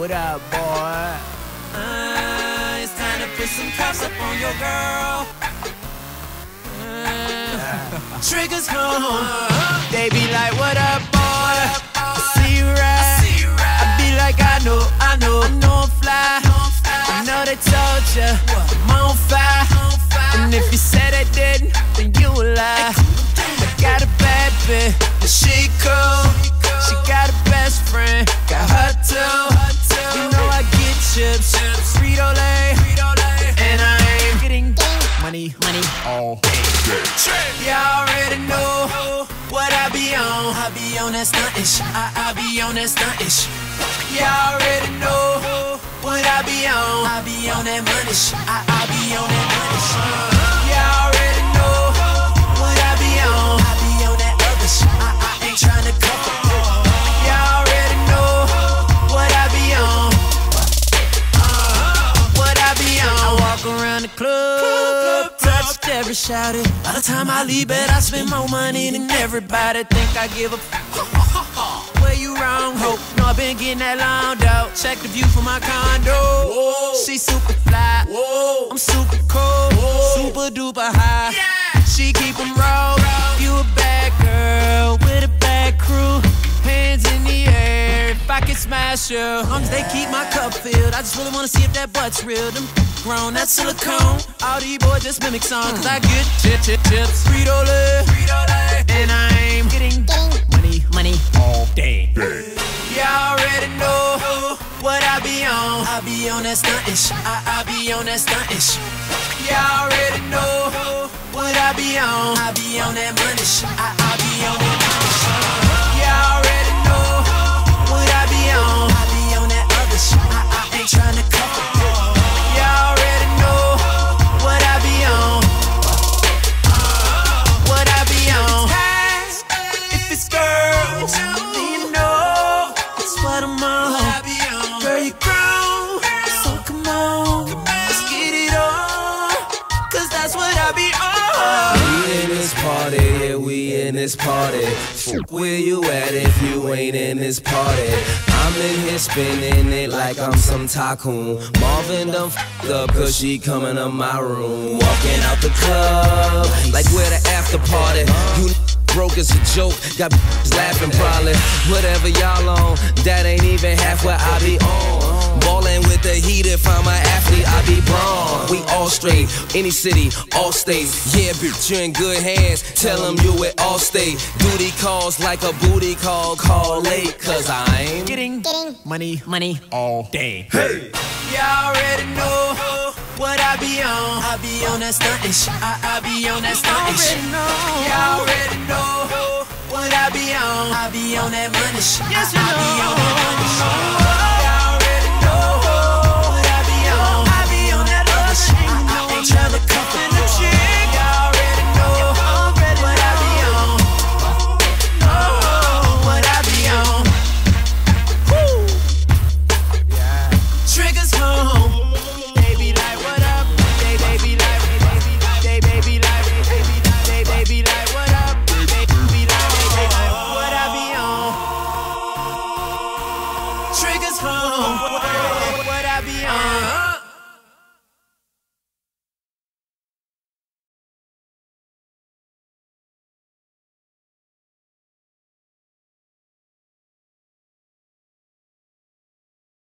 What up, boy? It's time to put some cuffs up on your girl. Triggers home. They be like, what up, boy? I see you right. I be like, I know I'm fly. I know they told ya I'm on fire. And if you said I didn't, then you a lie. I got a bad bitch, and she cool. She got a best friend, got her too. You know I get chips, Frito-Lay, and I ain't getting money all day. Y'all already know what I be on. I be on that stuntish. I be on that stuntish. Y'all already know what I be on. I be on that money. I be on that money. Y'all already know what I be on. I be on that other shit. I ain't tryna cover. Around the club, touched every shot. By the time I leave bed, I spend more money than everybody. Think I give a f***? Where you wrong, ho? No, I been getting that long out. Check the view from my condo. Whoa. She super fly. Whoa. I'm super cold. Whoa. Super duper high. Yeah. She keep them roll. You a bad girl with a bad crew. Hands in the air, if I can smash you. As long as they keep my cup filled, I just really wanna see if that butt's real. Them grown, that's silicone. All these boys just mimic songs. Cause I get chips, Frito-Lay, and I am getting money all day. Y'all already know what I be on. I be on that stuntish. I be on that stuntish. Y'all already know what I be on. I be on that money. I be on that money. This party, where you at if you ain't in this party? I'm in here spinning it like I'm some tycoon. Marvin done f***ed up cause she coming to my room. Walking out the club like we're the after party. You broke as a joke, got laughing probably. Whatever y'all on, that ain't even half where I be on. Ballin' with the heat, if I'm an athlete, I be brawn. We all straight, any city, all states. Yeah, bitch, you're in good hands, tell them you at all state. Duty calls like a booty call, call late. Cause I'm getting money all day. Hey, y'all already know what I be on. I be on that stuntish. I be on that stuntish. Y'all already know what I be on. I be on that money. Yes, you know. I be on that money. What I be on.